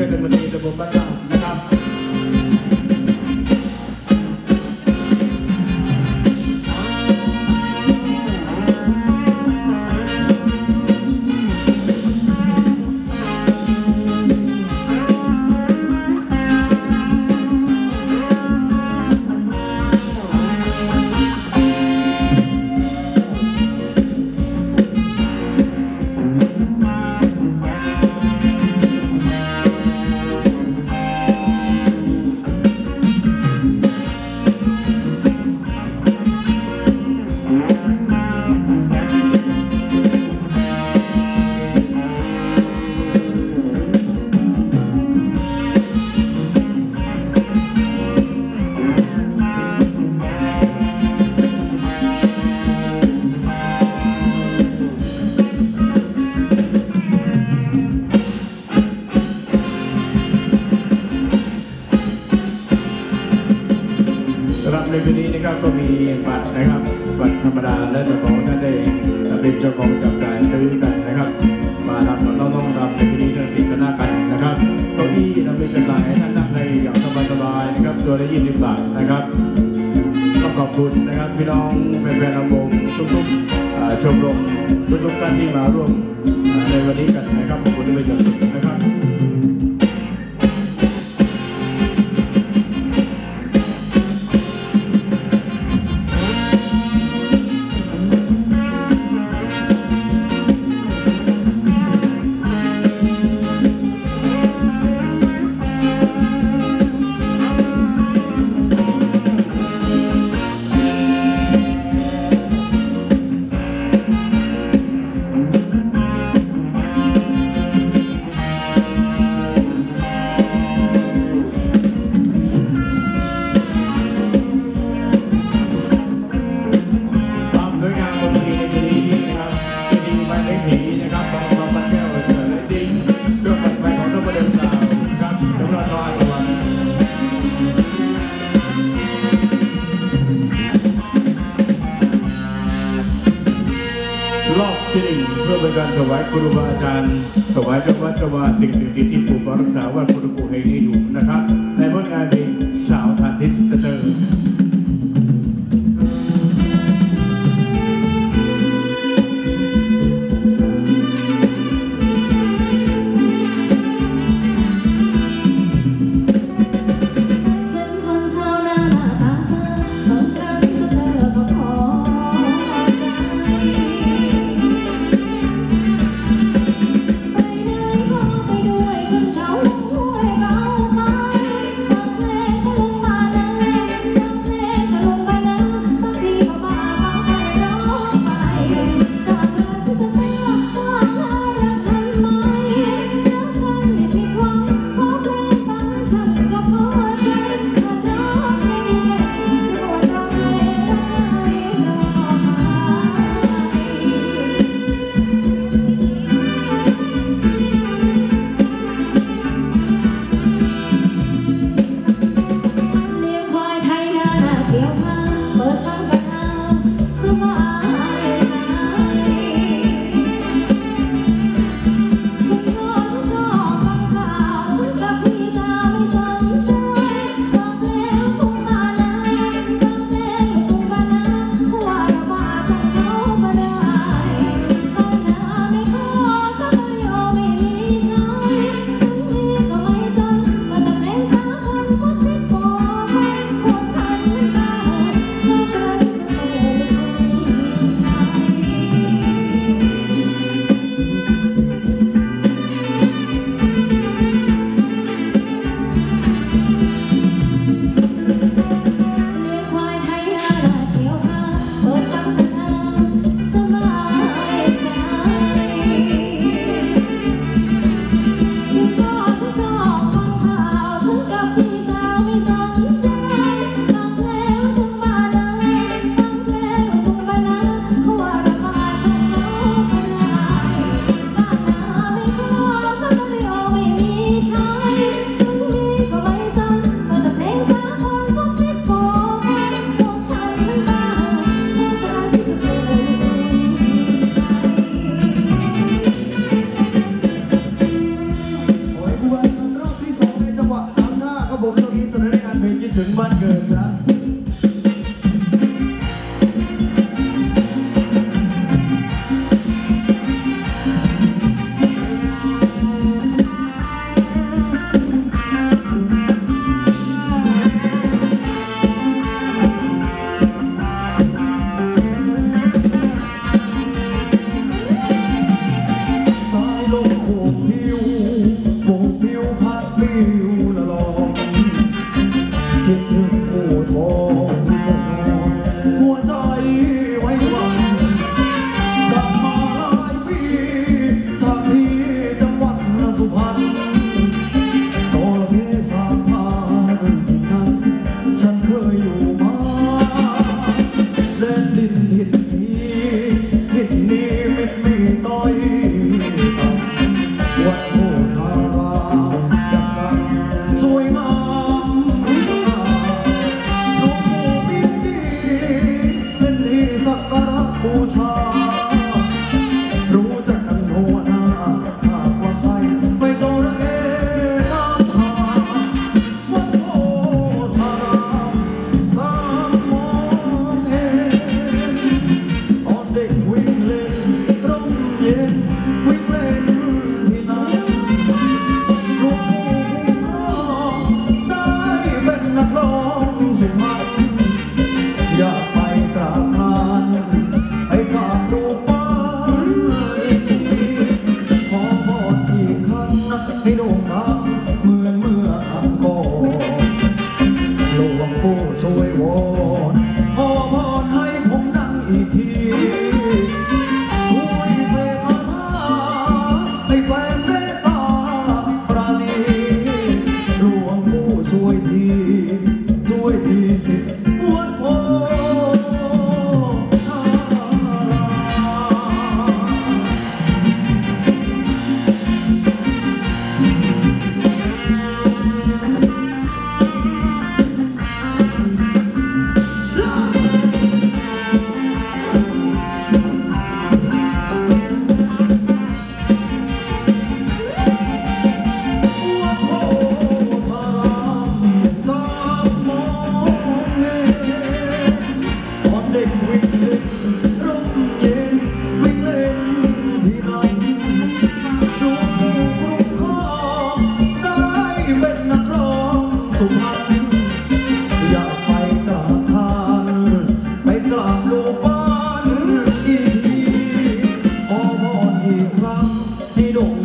พื่อจะมาดีระบบบ้านเรานะครับในปีนี้นะครับก็มีบัตรนะครับบัตรธรรมดาและเจ้าของท่านได้เป็นเจ้าของจับจ่ายซื้อกันนะครับมาทำเราต้องทำในปีนี้ทั้ง10คณะกันนะครับเก้าอี้เราเป็นจัดจ่ายให้ท่านนั่งในอย่างสบายๆนะครับตัวละ20 บาทนะครับก็ขอบคุณนะครับพี่น้องแฟนๆลำวงทุกๆชมรมทุกๆท่านที่มาร่วมในวันนี้กันนะครับขอบคุณที่เป็นอย่างสุดนะครับเพื่อเป็นการถวายครูบาอาจารย์ถวายเจ้าวัดเจ้าวาสิ่งศักดิ์สิทธิ์ที่ปกปักรักษาวัดพุทธภูมิแห่งนี้อยู่นะครับในผลงานเพลงสาวทานทิพย์เตอร์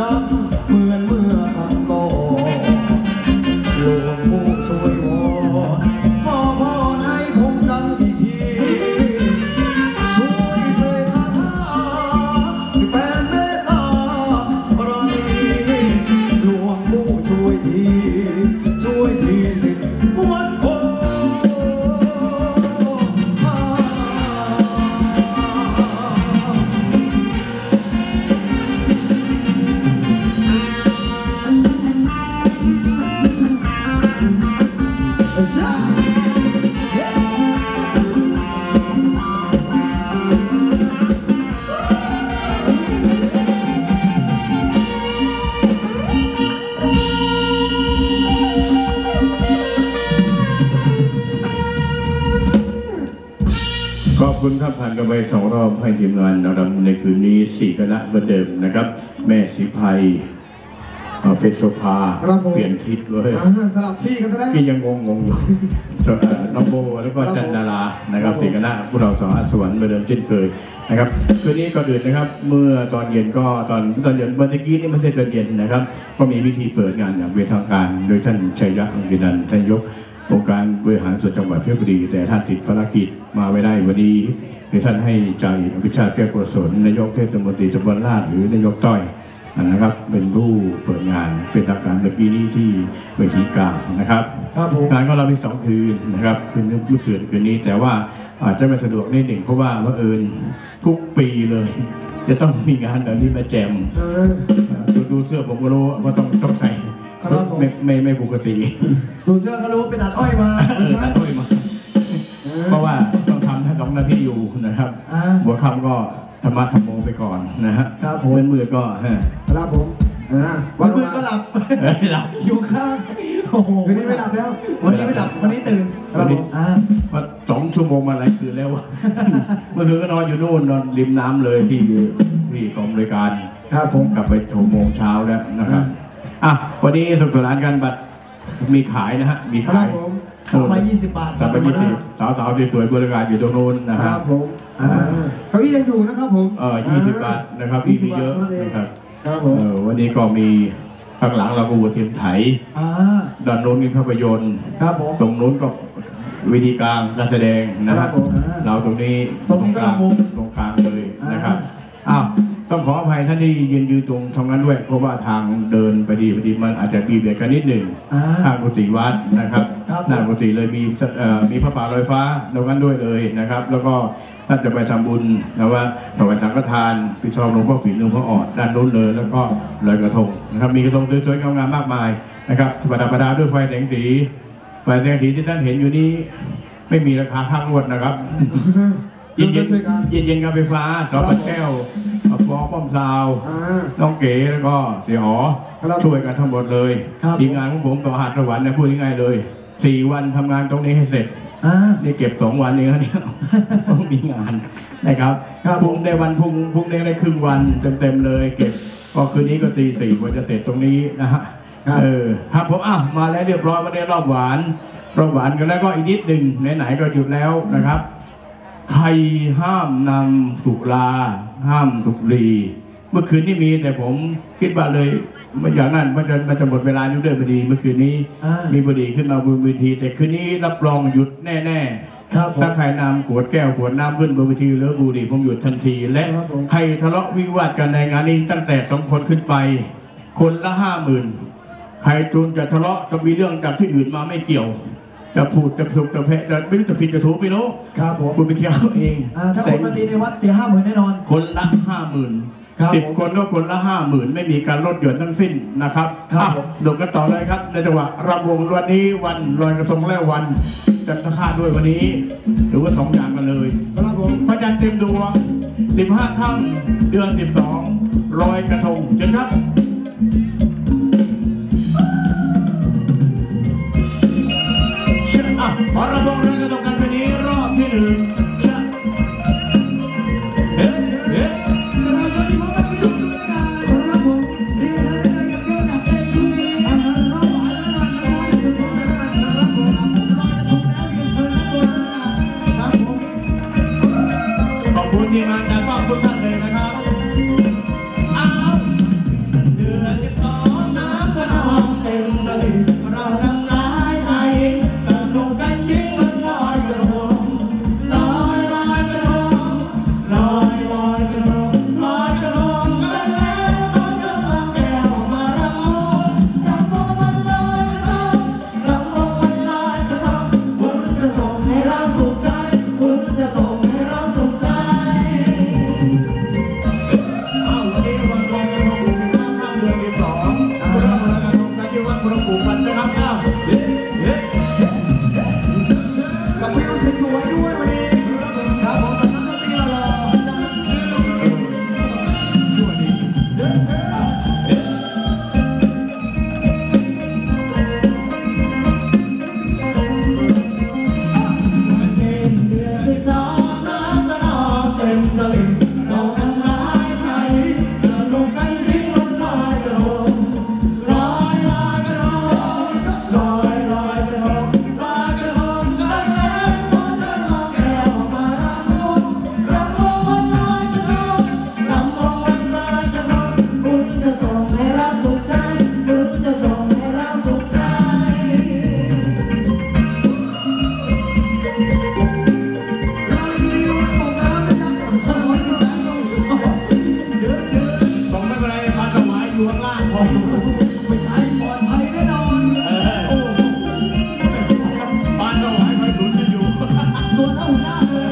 นั้นเหมือนเมื่อครั้งก่อนหลวงผู้ช่วยวอนขอพรให้ผมดังอีกทีช่วยเสกคาถาแผ่เมตตาบารมีหลวงผู้ช่วยทีช่วยทีสิวันโกขอบคุณครับผ่านกันไปสองรอบให้ทีมงานรำในคืนนี้4คณะเหมือนเดิมนะครับแม่สีไพรเพชรโสภาเปลี่ยนทิศเลยสลับที่กันได้ที่ยังงงอยู่น้องโบแล้วก็จันดารานะครับ4คณะพวกเราสองสวรรค์เหมือนเดิมเช่นเคยนะครับคืนนี้ก็อื่นนะครับเมื่อตอนเย็นก็ตอนเย็นเมื่อกี้นี่ไม่ใช่ตอนเย็นนะครับก็มีพิธีเปิดงานอย่างเป็นทางการโดยท่านชัยยะอังกินันท์ท่านยกองค์การบริหารส่วนจังหวัดเพชรบุรีแต่ท่านติดภารกิจมาไม่ได้วันนี้ท่านให้จ่าเอกอภิชาติแก้วโกศลนายกเทศมนตรีตำบลลาดหรือนายกต้อยนะครับเป็นผู้เปิดงานเป็นทางการเมื่อกี้นี้ที่เวทีกลางนะครับงานก็เรามี2คืนนะครับคืนเมื่อคืนนี้แต่ว่าอาจจะไม่สะดวกนิดหนึ่งเพราะว่าบังเอิญทุกปีเลยจะต้องมีงานแบบนี้มาแจมดูเสื้อผมก็รู้ว่าต้องใส่ไม่ปกติดูเสื้อก็รู้เป็นอัดอ้อยมาเพราะว่าต้องทำแค่2นาทีอยู่นะครับหัวค่ำก็ธรรมะธรรมโมไปก่อนนะฮะเป็นมือก็รับผมวันมือก็หลับอยู่ข้างวันนี้ไม่หลับแล้ววันนี้ไม่หลับวันนี้ตื่นวันนี้มา2 ชั่วโมงมาหลายคืนแล้วเมื่อคืนก็นอนอยู่โน่นนอนริมน้ำเลยที่กองบริการครับผมกลับไป6 โมงเช้าแล้วนะครับอ่ะวันนี้สนุกสนานกันบัตรมีขายนะฮะมีขาย20 บาทสาวสวยๆบริการอยู่ตรงโน้นนะครับผมเขายังอยู่นะครับผม20 บาทนะครับมีเยอะนะครับวันนี้ก็มีข้างหลังเราก็วัวเทียมไถด้านโน้นมีภาพยนตร์ตรงโน้นก็วิธีการการแสดงนะครับเราตรงนี้ตรงกลางเลยนะครับอ้าวต้องขออภัยท่านที่ยืนตรงทางนั้นด้วยเพราะว่าทางเดินไปดีมันอาจจะมีเบียดกันนิดหนึ่งทางกุฏิวัดนะครับหน้ากุฏิเลยมีพระป่าลอยฟ้าตรงนั้นด้วยเลยนะครับแล้วก็ท่านจะไปทำบุญนะว่าถวายสังฆทานพิธีหลวงพ่อฝีหลวงพ่อออดด้านนู้นเลยแล้วก็ลอยกระทงนะครับมีกระทงสวยๆงามๆมากมายนะครับประดับด้วยไฟแสงสีที่ท่านเห็นอยู่นี้ไม่มีราคาข้างรวดนะครับเย็นการไฟฟ้าสอบแก้วฟอป้อมซาวน้องเก๋แล้วก็เสียหอช่วยกันทั้งหมดเลยทีมงานของผมต่อหาสวรรค์นะพูดง่ายๆเลย4 วันทำงานตรงนี้ให้เสร็จนี่เก็บ2 วันเองเนี่ยต้องมีงานนะครับพรุ่งได้วันพรุ่งได้ครึ่งวันเต็มเลยเก็บก็คืนนี้ก็ตี 4กว่าจะเสร็จตรงนี้นะฮะครับผมอ้าวมาแล้วเรียบร้อยวันนี้รอบหวานกันแล้วก็อีกนิดหนึ่งไหนๆก็หยุดแล้วนะครับใครห้ามนำสุราห้ามสุรีเมื่อคืนนี้มีแต่ผมคิดว่าเลยอย่างนั้นมันจะหมดเวลาอยู่ด้วยพอดีเมื่อคืนนี้มีพอดีขึ้นมาบนเวทีแต่คืนนี้รับรองหยุดแน่ๆถ้าใครนำขวดแก้วขวดน้ำขึ้นบนเวทีหรือบุหรี่ผมหยุดทันทีและใครทะเลาะวิวาทกันในงานนี้ตั้งแต่2 คนขึ้นไปคนละ 50,000ใครจูนจะทะเลาะจะมีเรื่องจากที่อื่นมาไม่เกี่ยวจะพูดจะถูกจะแพ้จะไม่รู้จะผิดจะถูกไม่รู้ครับผมคุณไปเที่ยวเองถ้าคนมาตีในวัดเดี๋ยว50,000แน่นอนคนละ50,00010 คนก็คนละ50,000ไม่มีการลดหย่อนทั้งสิ้นนะครับครับดูกันต่อเลยครับในจังหวะรำวงวันนี้วันลอยกระทงและวันจันทคราด้วยวันนี้หรือว่า2 อย่างกันเลยครับผมพระจันทร์เต็มดวง15 ค่ำเดือน 12ลอยกระทงเชิญครับขอระบงเรื่องกระทงกันวันนี้รอบที่1ขอบคุณที่มาจากขอบคุณท่านเลยนะครับ จะส่งให้เราสุขใจบุญจะส่งให้เราสุขใจเราอยู่ตรงน้ำนะจ๊ะต้องร้อนนะจ๊ะเยอะเยอะบอกไม่เป็นไรมาดอกไม้อยู่ข้างล่างพอไม่ใช่ปลอดภัยแน่นอนโอ้มาดอกไม้คอยหนุนกันอยู่ตัวเท่าหน้าเลย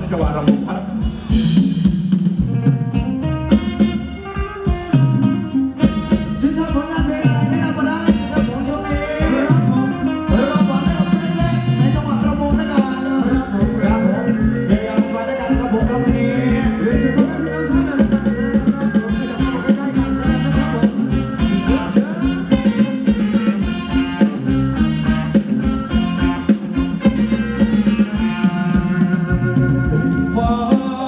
จังหวะรำวงครับชื่นชอบผลงานเพลงอะไรแนะนำมาได้ครับผมช่วงนี้รับผมรับหวานได้รับเล็กๆในจังหวะรำวงด้วยกันรับผมรับผมเดี๋ยวรับไปด้วยกันครับผมครับวันนี้เรียนเชิญคนที่น้องท่านนั้นนะครับผมจะมาบอกได้กันนะครับผม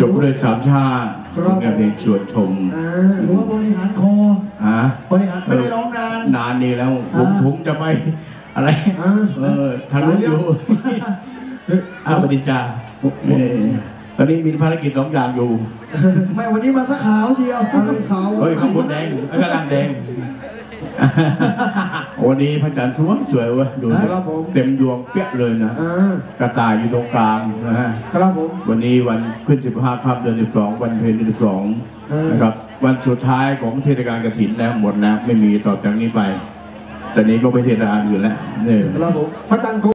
จบเลยสามชาติครับการเรียนชวนชมถือว่าบริหารคอบริหารไม่ได้ร้องนานนานนี่แล้วผมจะไปอะไรทะลุอยู่อ้าวปฏิจจาตอนนี้มีภารกิจสองอย่างอยู่ไม่วันนี้มาสักขาวเชียวขาวเฮ้ยข้างบนแดงกระด้างแดงวันนี้พระจันทร์สวยเว้ยดูเต็มดวงเปี้ยเลยนะกระต่ายอยู่ตรงกลางนะฮะวันนี้วันขึ้น15ค่ำเดือน12วันเพ็ญเดือน12นะครับวันสุดท้ายของเทศกาลกฐินแล้วหมดแล้วไม่มีต่อจากนี้ไปแต่นี้ก็ไปเทศกาลอื่นแล้วนี่พระจันทร์